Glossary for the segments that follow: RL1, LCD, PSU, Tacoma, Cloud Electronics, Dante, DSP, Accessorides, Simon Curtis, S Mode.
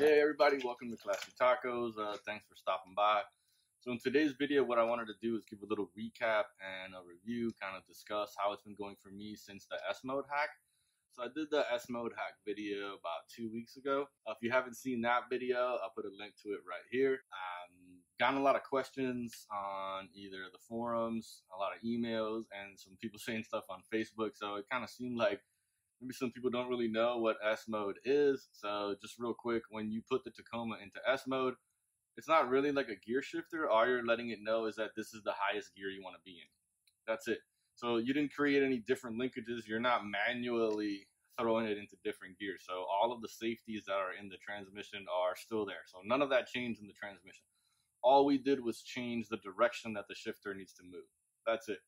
Hey everybody, welcome to Classic Tacos. Thanks for stopping by. So in today's video, what I wanted to do is give a little recap and a review, kind of discuss how it's been going for me since the S Mode hack. So I did the S Mode hack video about 2 weeks ago. If you haven't seen that video, I'll put a link to it right here. Gotten a lot of questions on either the forums, a lot of emails, and some people saying stuff on Facebook. So it kind of seemed like maybe some people don't really know what S Mode is. So just real quick, when you put the Tacoma into S Mode, it's not really like a gear shifter. All you're letting it know is that this is the highest gear you want to be in. That's it. So you didn't create any different linkages. You're not manually throwing it into different gears. So all of the safeties that are in the transmission are still there. So none of that changed in the transmission. All we did was change the direction that the shifter needs to move. That's it.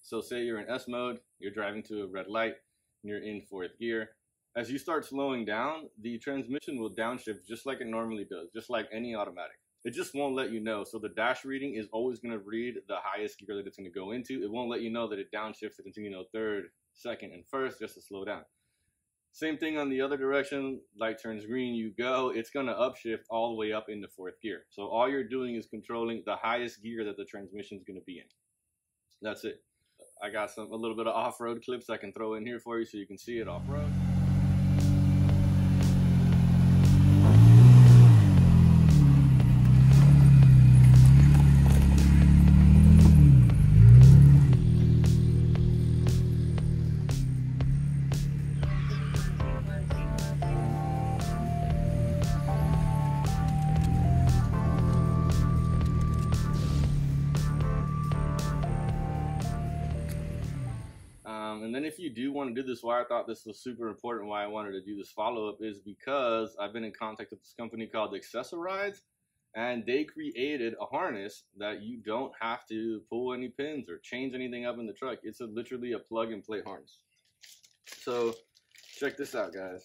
So say you're in S Mode, you're driving to a red light, and you're in fourth gear. As you start slowing down, the transmission will downshift just like it normally does, just like any automatic. It just won't let you know. So the dash reading is always going to read the highest gear that it's going to go into. It won't let you know that it downshifted into, you know, third, second, and first, just to slow down. Same thing on the other direction. Light turns green, you go. It's going to upshift all the way up into fourth gear. So all you're doing is controlling the highest gear that the transmission is going to be in. That's it. I got a little bit of off-road clips I can throw in here for you so you can see it off-road. And then if you do want to do this, why I thought this was super important, why I wanted to do this follow-up is because I've been in contact with this company called Accessories, and they created a harness that you don't have to pull any pins or change anything up in the truck. It's literally a plug-and-play harness. So check this out, guys.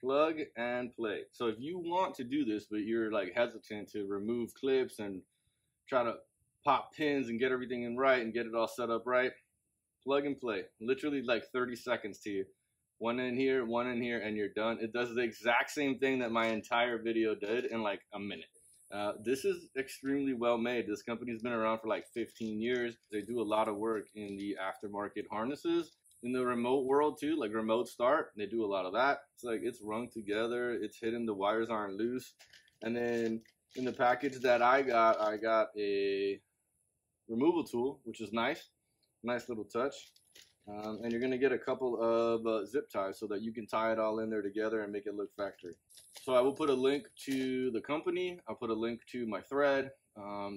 Plug and play. So if you want to do this, but you're like hesitant to remove clips and try to pop pins and get everything in right and get it all set up right, plug and play, literally like 30 seconds to you. One in here, and you're done. It does the exact same thing that my entire video did in like a minute. This is extremely well made. This company's been around for like 15 years. They do a lot of work in the aftermarket harnesses. In the remote world too, like remote start, they do a lot of that. It's like it's rung together, it's hidden, the wires aren't loose. And then in the package that I got a removal tool, which is nice. Nice little touch. And you're going to get a couple of zip ties so that you can tie it all in there together and make it look factory. So I will put a link to the company. I'll put a link to my thread.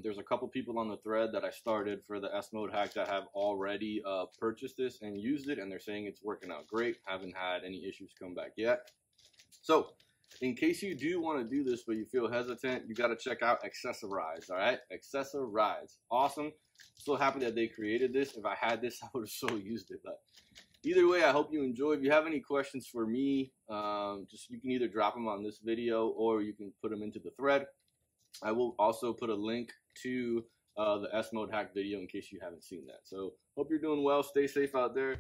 There's a couple people on the thread that I started for the S Mode hack that have already purchased this and used it, and they're saying it's working out great. Haven't had any issues come back yet. So in case you do want to do this but you feel hesitant, you got to check out Accessories, all right? Accessories. Awesome. So happy that they created this. If I had this, I would have so used it. But either way, I hope you enjoy. If you have any questions for me, just you can either drop them on this video or you can put them into the thread. I will also put a link to the S Mode hack video in case you haven't seen that. So hope you're doing well. Stay safe out there.